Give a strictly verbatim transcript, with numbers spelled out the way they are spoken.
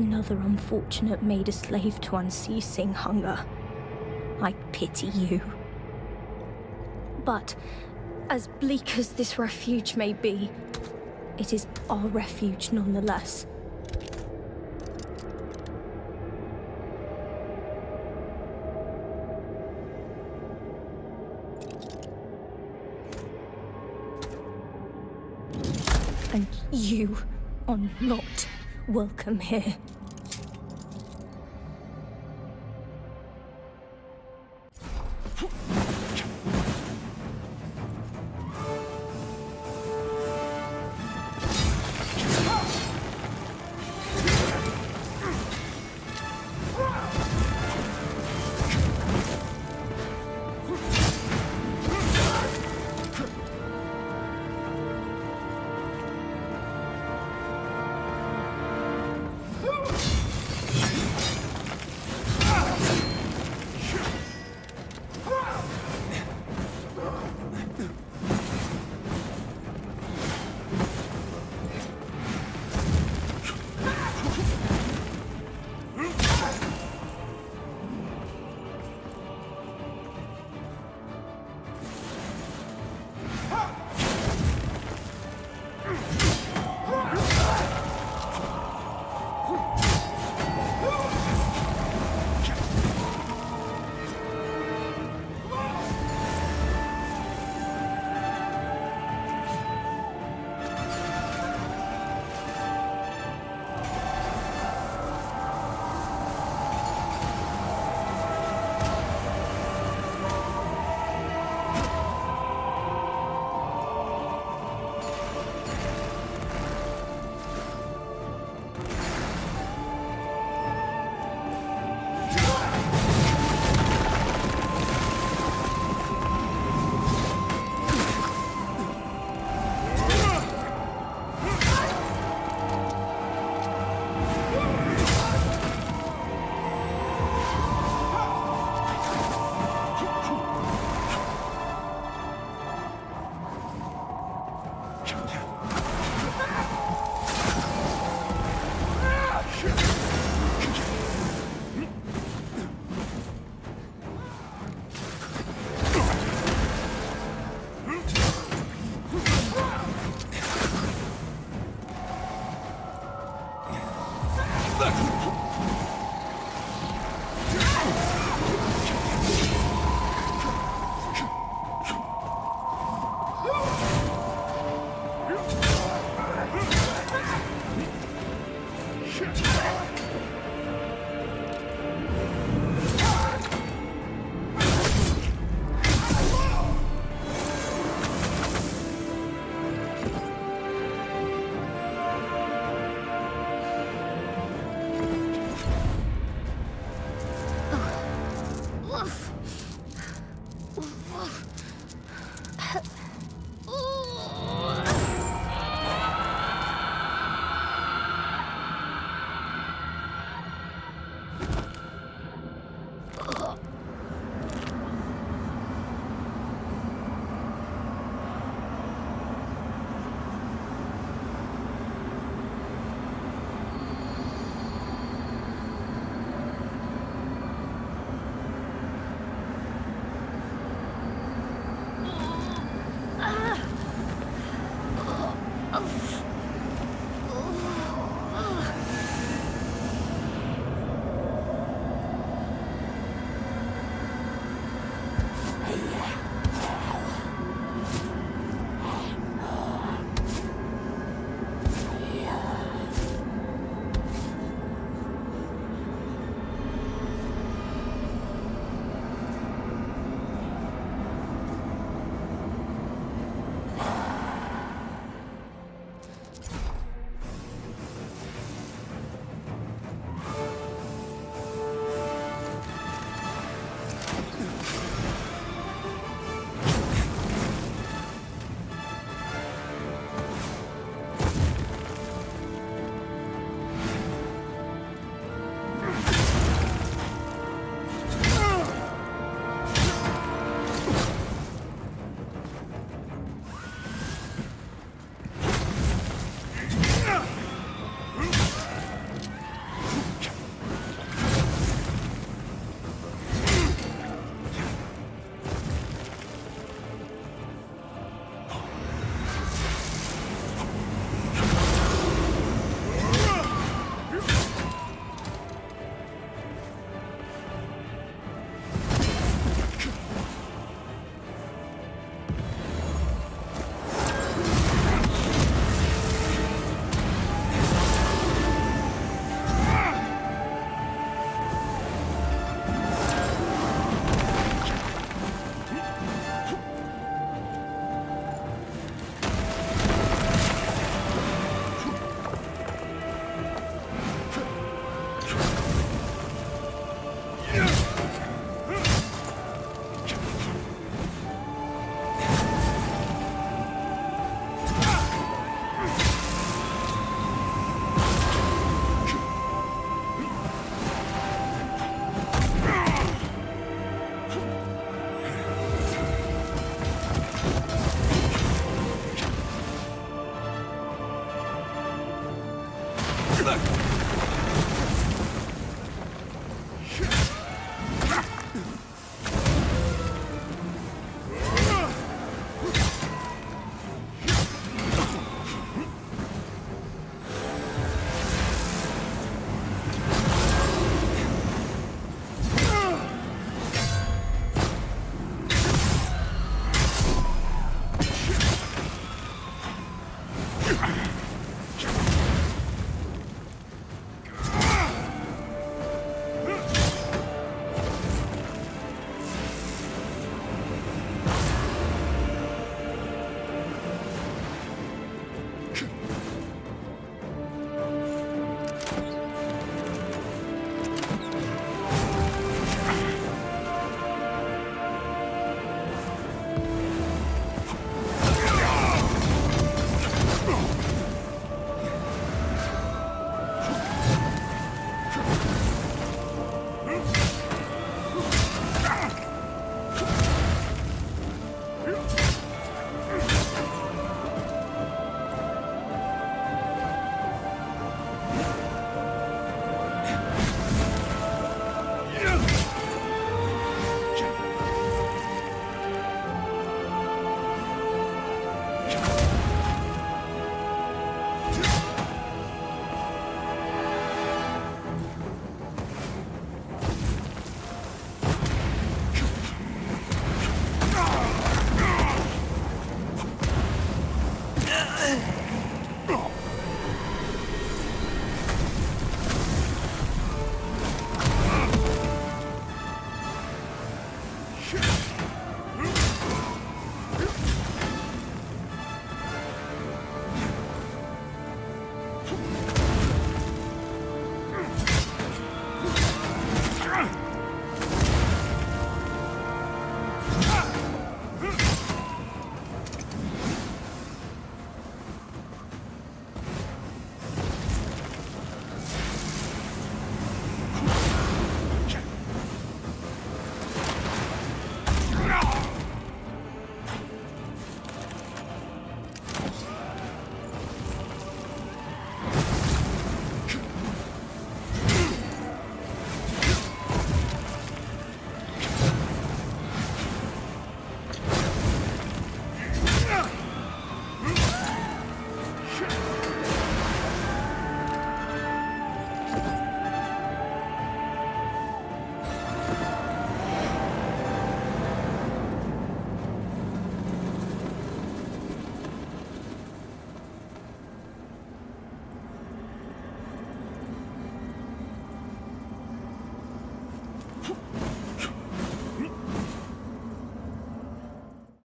another unfortunate made a slave to unceasing hunger. I pity you. But, as bleak as this refuge may be, it is our refuge nonetheless. And you are not welcome here.